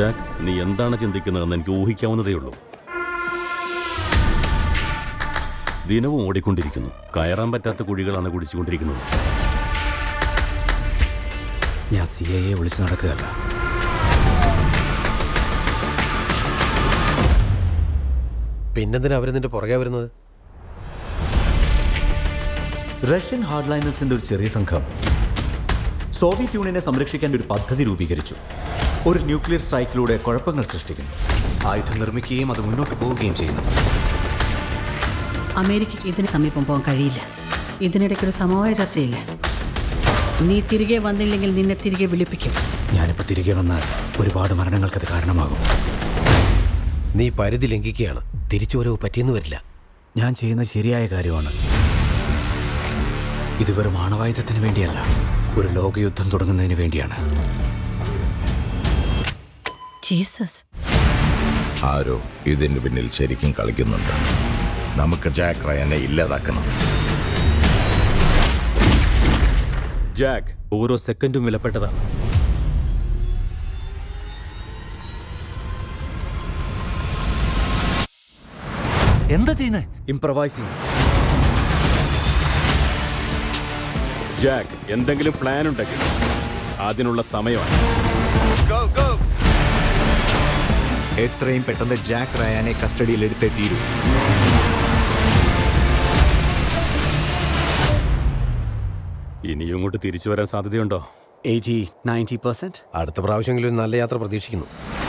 Jack, നീ എന്താണ് ചിന്തിക്കുന്നതെന്ന് എനിക്ക് ഊഹിക്കാവുന്നതേയുള്ളൂ. ദിനവും ഓടിക്കൊണ്ടിരിക്കുന്നു, കയറാൻ പറ്റാത്ത കുഴികളാണ് കുടിച്ചുകൊണ്ടിരിക്കുന്നത്. ഞാൻ സിഐയെ വിളിച്ചു നടക്കുകയല്ല. പിന്നെന്തിനാ അവർ നിന്റെ പുറകെ വരുന്നത്? റഷ്യൻ ഹാർഡ്ലൈനേഴ്സിന്റെ ഒരു ചെറിയ സംഘം സോവിയറ്റ് യൂണിയനെ സംരക്ഷിക്കാൻ ഒരു പദ്ധതി രൂപീകരിച്ചു. ഒരു ന്യൂക്ലിയർ സ്ട്രൈക്കിലൂടെ കുഴപ്പങ്ങൾ സൃഷ്ടിക്കുന്നു, ആയുധം നിർമ്മിക്കുകയും അത് മുന്നോട്ട് പോവുകയും ചെയ്യുന്നു. അമേരിക്കയ്ക്ക് ഇതിന് സമീപം പോകാൻ കഴിയില്ല. ഇതിനിടയ്ക്കൊരു സമവായ ചർച്ചയില്ല. നീ തിരികെ വന്നില്ലെങ്കിൽ നിന്നെ തിരികെ വിളിപ്പിക്കും. ഞാനിപ്പോൾ തിരികെ വന്നാൽ ഒരുപാട് മരണങ്ങൾക്കത് കാരണമാകും. നീ പരിധി ലംഘിക്കുകയാണ്, തിരിച്ചു വരവ് പറ്റിയെന്ന് വരില്ല. ഞാൻ ചെയ്യുന്ന ശരിയായ കാര്യമാണ്. ഇത് വെറും ആണവായുധത്തിന് വേണ്ടിയല്ല, ഒരു ലോകയുദ്ധം തുടങ്ങുന്നതിന് വേണ്ടിയാണ്. ആരോ ഇതിന് പിന്നിൽ ശരിക്കും കളിക്കുന്നുണ്ട്. നമുക്ക് ജാക്ക് റയനെ ഇല്ലാതാക്കണം. ജാക്ക് ഓരോ സെക്കൻഡും വിലപ്പെട്ടതാണ്. എന്താ ചെയ്യുന്നേ? ഇംപ്രവൈസിംഗ്. ജാക്ക്, എന്തെങ്കിലും പ്ലാൻ ഉണ്ടെങ്കിൽ അതിനുള്ള സമയമാണ്. എത്രയും പെട്ടെന്ന് ജാക്ക് റയാനെ കസ്റ്റഡിയിലെടുത്തേ തീരൂ. ഇനിയും ഇങ്ങോട്ട് തിരിച്ചു വരാൻ സാധ്യതയുണ്ടോ? 80-90%. അടുത്ത പ്രാവശ്യമെങ്കിലും നല്ല യാത്ര പ്രതീക്ഷിക്കുന്നു.